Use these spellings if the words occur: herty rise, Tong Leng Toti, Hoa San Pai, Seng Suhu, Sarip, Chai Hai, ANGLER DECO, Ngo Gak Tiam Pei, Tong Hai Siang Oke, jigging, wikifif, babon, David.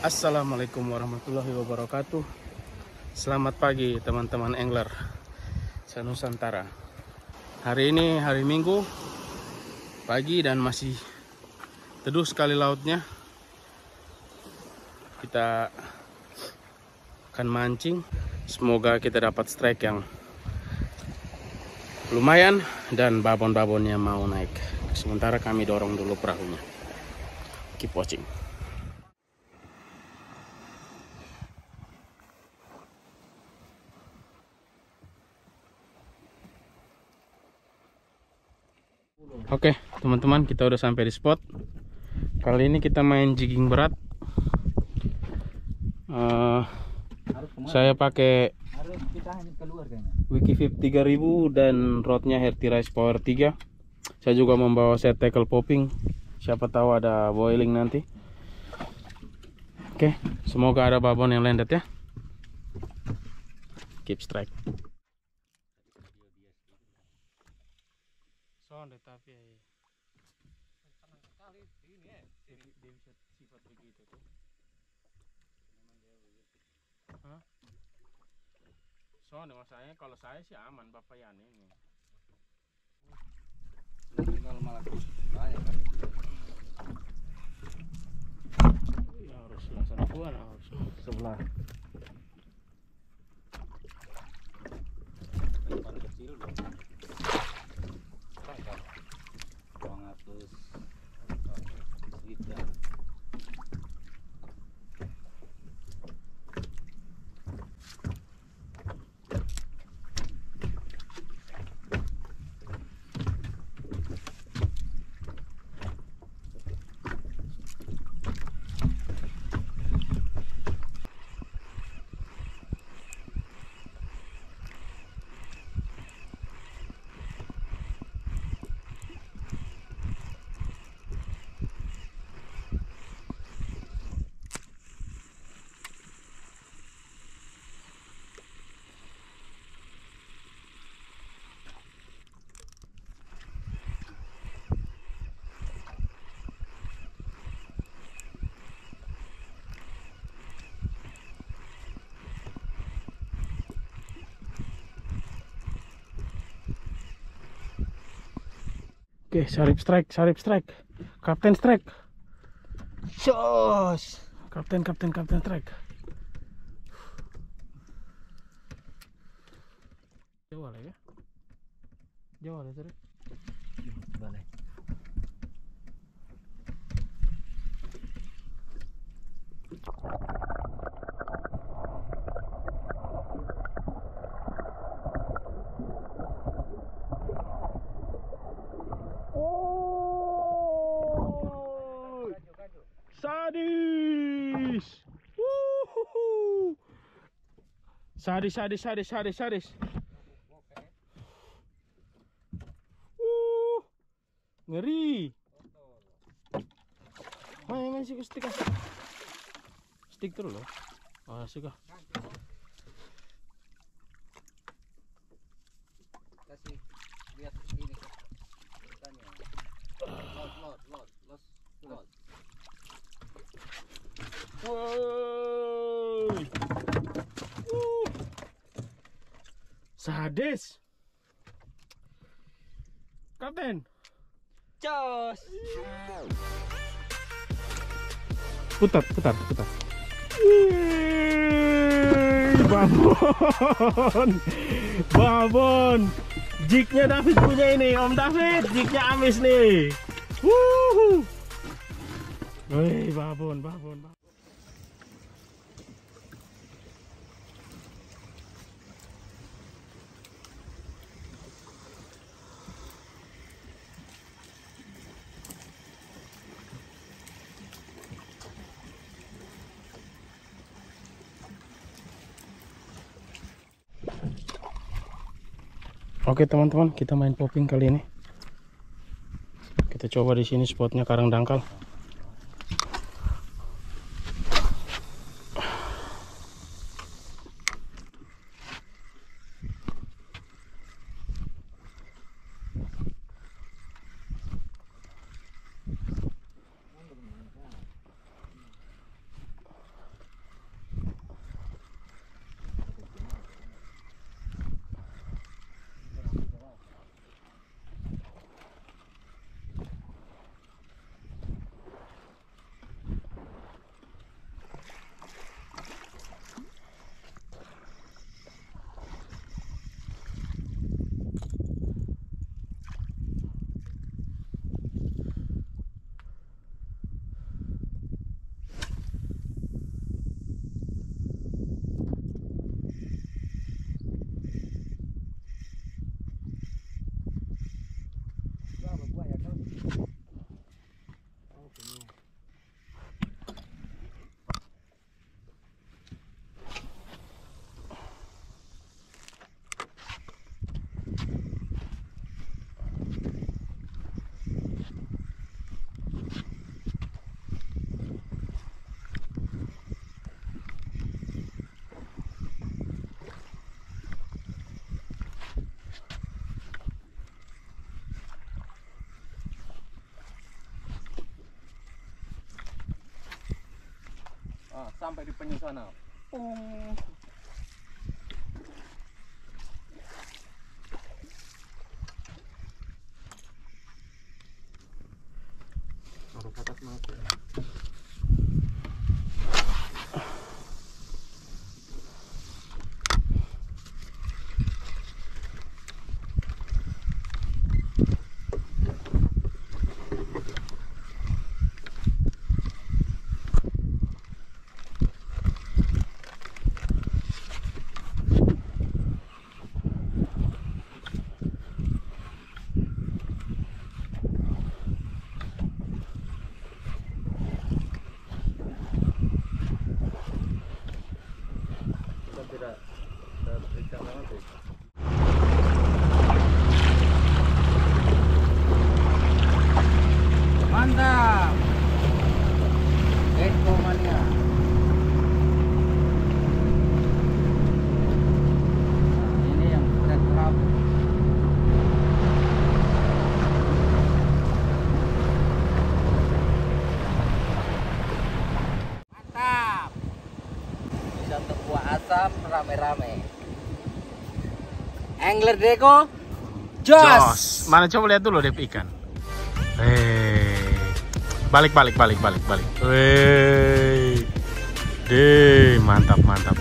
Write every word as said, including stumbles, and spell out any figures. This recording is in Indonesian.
Assalamualaikum warahmatullahi wabarakatuh. Selamat pagi teman-teman angler senusantara. Hari ini hari Minggu pagi dan masih teduh sekali lautnya. Kita akan mancing. Semoga kita dapat strike yang lumayan dan babon-babonnya mau naik. Sementara kami dorong dulu perahunya. Keep watching. Oke, teman-teman, kita udah sampai di spot. Kali ini kita main jigging berat. Uh, saya pakai wikifif tiga ribu dan rodnya herty rise power tiga. Saya juga membawa set tackle popping, siapa tahu ada boiling nanti. Oke, semoga ada babon yang landed ya. Keep strike. Sonde tapi senang sekali ini ya, dia bisa sifat begitu tuh. Soalnya masanya kalau saya sih aman, Bapak Yan ini. Tinggal malah saya kan. Ya harus langsung keluar, harus sebelah. Depan kecil dong. Tangkap. dua ratus gitu. Oke, Sarip strike, Sarip strike, Kapten strike, jos, Kapten, Kapten, Kapten strike. Jawa lagi, Jawa lagi Sarip, balik. Sadis, wuhuhu, sadis, sadis, sadis, sadis, sadis. Uh, ngeri. Main main sih stick, stick terus loh. Ah suka. Kasih lihat ini. Lot, lot, lot, lot. Woi, uh. Sadis, Kapten, jos, putar, putar, putar, Yeay. babon, babon, jignya David punya ini, Om David, jignya amis nih, wuh, woi, babon, babon, babon. Oke teman-teman, kita main popping kali ini. Kita coba di sini spotnya karang dangkal. Ah, sampai di penyu sana. Oh. Taruh ke atas mas. Mantap. Deco mania. Ini yang berat berat. Mantap. Bisa untuk buah asap rame-rame. Angler Deco Jos. Mana coba lihat dulu deh ikan. Eh, balik balik balik balik balik. Wih, deh, mantap mantap.